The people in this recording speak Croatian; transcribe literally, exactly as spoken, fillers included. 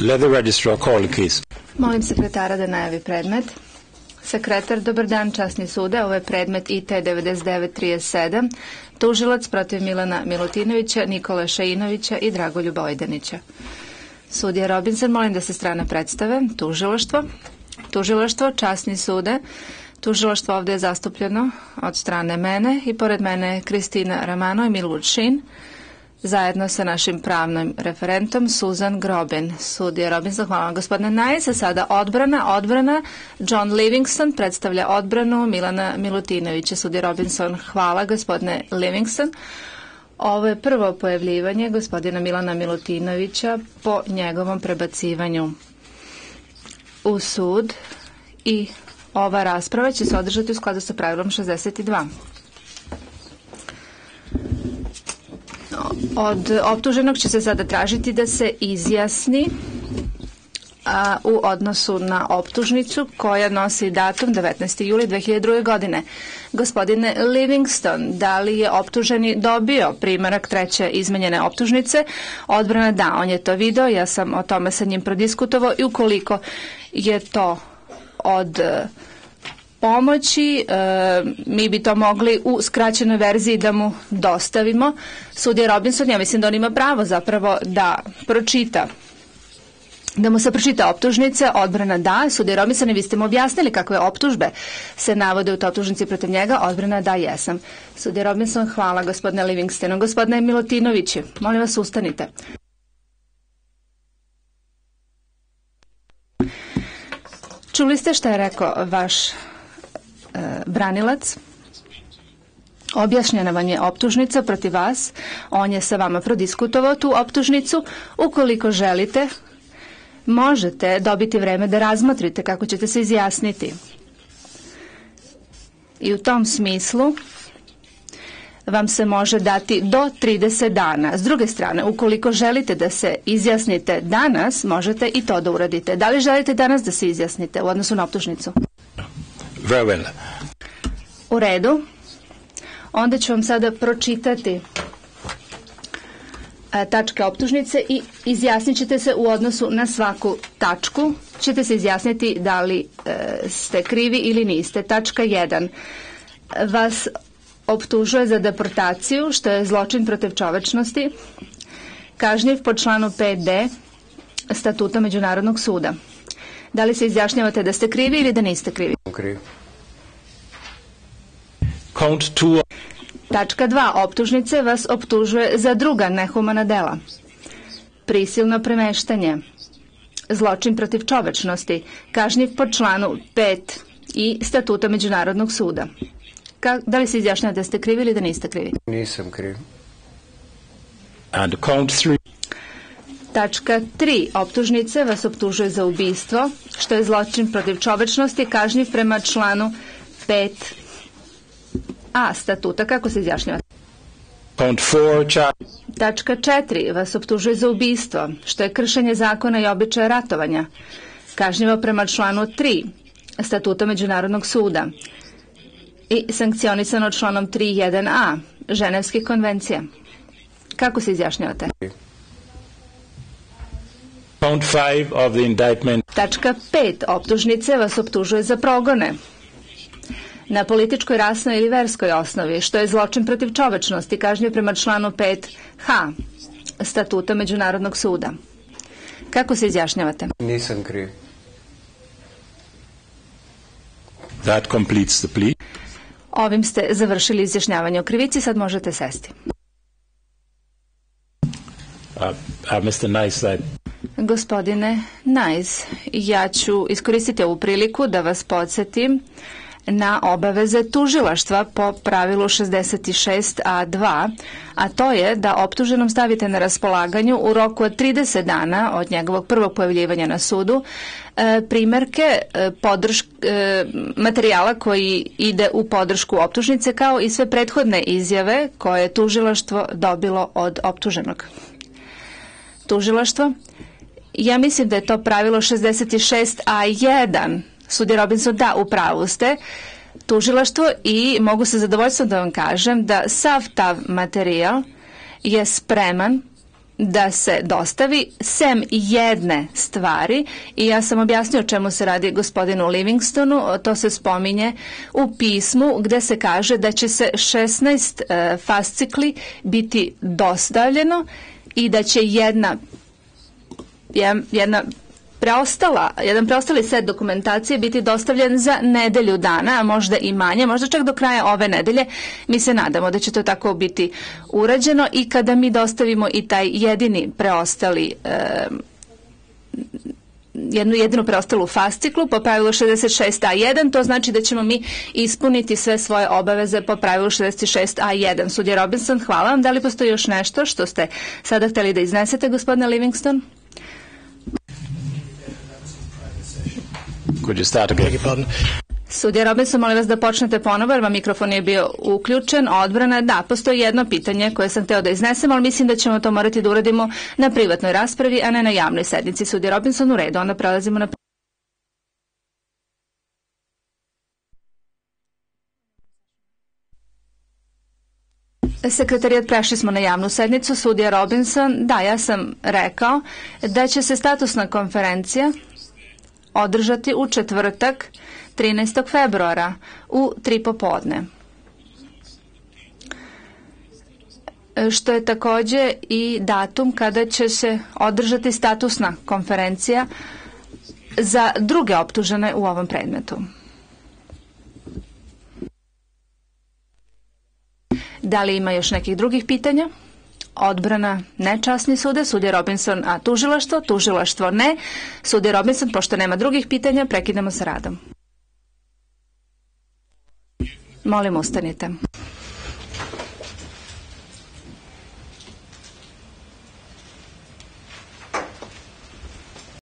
Let the registrar call the case. Molim sekretara da najavi predmet. Sekretar, dobar dan, časni sude. Ovo je predmet I T devet devet tri sedam, tužilac protiv Milana Milutinovića, Nikole Šainovića i Dragoljuba Ojdanića. Sudija Robinson, molim da se strane predstave. Tužilaštvo. Tužilaštvo, časni sude. Tužilaštvo ovdje je zastupljeno od strane mene i pored mene Kristina Ramano i Milut Šin, zajedno sa našim pravnim referentom Susan Grobin. Sudija Robinson, hvala vam gospodine Nice. Sada odbrana, odbrana. John Livingston predstavlja odbranu Milana Milutinovića. Sudija Robinson, hvala gospodine Livingston. Ovo je prvo pojavljivanje gospodina Milana Milutinovića po njegovom prebacivanju u sud i ova rasprava će se održati u skladu sa pravilom šezdeset dva. Od optuženog će se sada tražiti da se izjasni a, u odnosu na optužnicu koja nosi datum devetnaesti juli dve hiljade druge. godine. Gospodine Livingston, da li je optuženi dobio primjerak treće izmenjene optužnice? Odbrana, da, on je to video, ja sam o tome sa njim prodiskutovao i ukoliko je to od pomoći, e, mi bi to mogli u skraćenoj verziji da mu dostavimo. Sudija Robinson, ja mislim da on ima pravo zapravo da pročita, da mu se pročita optužnice. Odbrana, da. Sudija Robinson, vi ste mu objasnili kakve optužbe se navode u toj optužnici protiv njega. Odbrana, da, jesam. Sudija Robinson, hvala gospodine Livingstonu. Gospodine Milutinoviću, molim vas ustanite. Čuli ste šta je rekao vaš e, branilac? Objašnjena vam je optužnica protiv vas. On je sa vama prodiskutovao tu optužnicu. Ukoliko želite, možete dobiti vreme da razmotrite kako ćete se izjasniti. I u tom smislu vam se može dati do trideset dana. S druge strane, ukoliko želite da se izjasnite danas, možete i to da uradite. Da li želite danas da se izjasnite u odnosu na optužnicu? Very well. U redu. Onda ću vam sada pročitati tačke optužnice i izjasnit ćete se u odnosu na svaku tačku. Čete se izjasniti da li e, ste krivi ili niste. Tačka jedan. Vas optužuje za deportaciju, što je zločin protiv čovečnosti, kažnjiv po članu pet d statuta Međunarodnog suda. Da li se izjašnjavate da ste krivi ili da niste krivi? Kriv. Tačka dva. Optužnice vas optužuje za druga nehumana dela. Prisilno premeštanje, zločin protiv čovečnosti, kažnjiv po članu pet i statuta Međunarodnog suda. Ka, da li se izjašnjavate da ste krivi ili da niste krivi? Nisam kriv. Tačka tri. Optužnice vas optužuje za ubistvo, što je zločin protiv čovečnosti, kažnjiv prema članu pet a statuta. Kako se izjašnjavate? Tačka četiri. Vas optužuje za ubistvo, što je kršenje zakona i običaja ratovanja, kažnjivo prema članu tri statuta Međunarodnog suda i sankcionisano članom tri jedan a Ženevskih konvencija. Kako se izjašnjavate? Tačka pet. Optužnice vas optužuje za progone na političkoj, rasnoj ili verskoj osnovi, što je zločin protiv čovečnosti, kažnjiv prema članu pet h statuta Međunarodnog suda. Kako se izjašnjavate? Nisam kriv. That completes the plea. Ovim ste završili izjašnjavanje o krivici, sad možete sesti. Uh, uh, mister Nice, I... Gospodine Nice, ja ću iskoristiti ovu priliku da vas podsjetim na obaveze tužilaštva po pravilu šezdeset šest a dva, a to je da optuženom stavite na raspolaganju u roku od trideset dana od njegovog prvog pojavljivanja na sudu primjerke podršk, materijala koji ide u podršku optužnice, kao i sve prethodne izjave koje je tužilaštvo dobilo od optuženog. Tužilaštvo, ja mislim da je to pravilo šezdeset šest a jedan. Sudija Robinson, da, u pravu ste. Tužilaštvo, i mogu se zadovoljstvom da vam kažem da sav tav materijal je spreman da se dostavi sem jedne stvari, i ja sam objasnio o čemu se radi gospodinu Livingstonu. To se spominje u pismu gde se kaže da će se šesnaest fascikli biti dostavljeno i da će jedna jedna preostala, jedan preostali set dokumentacije biti dostavljen za nedelju dana, a možda i manje, možda čak do kraja ove nedelje. Mi se nadamo da će to tako biti urađeno, i kada mi dostavimo i taj jedini preostali e, jednu jedinu preostalu fasciklu po pravilu šezdeset šest a jedan, to znači da ćemo mi ispuniti sve svoje obaveze po pravilu šezdeset šest a jedan. Sudija Robinson, hvala vam. Da li postoji još nešto što ste sada hteli da iznesete, gospodine Livingston? Sudija Robinson, molim vas da počnete ponovo, jer vam mikrofon je bio uključen. Odbrana, da, postoji jedno pitanje koje sam hteo da iznesem, ali mislim da ćemo to morati da uradimo na privatnoj raspravi, a ne na javnoj sednici. Sudija Robinson, u redu, onda prelazimo na... Sekretarijat, prešli smo na javnu sednicu. Sudija Robinson, da, ja sam rekao da će se statusna konferencija održati u četvrtak trinaestog februara u tri popodne, što je takođe i datum kada će se održati statusna konferencija za druge optužene u ovom predmetu. Da li ima još nekih drugih pitanja? Odbrana, ne. Časni sude, Sudija Robinson, a tužilaštvo? Tužilaštvo, ne. Sudija Robinson, pošto nema drugih pitanja, prekidamo sa radom. Molim, ustanite.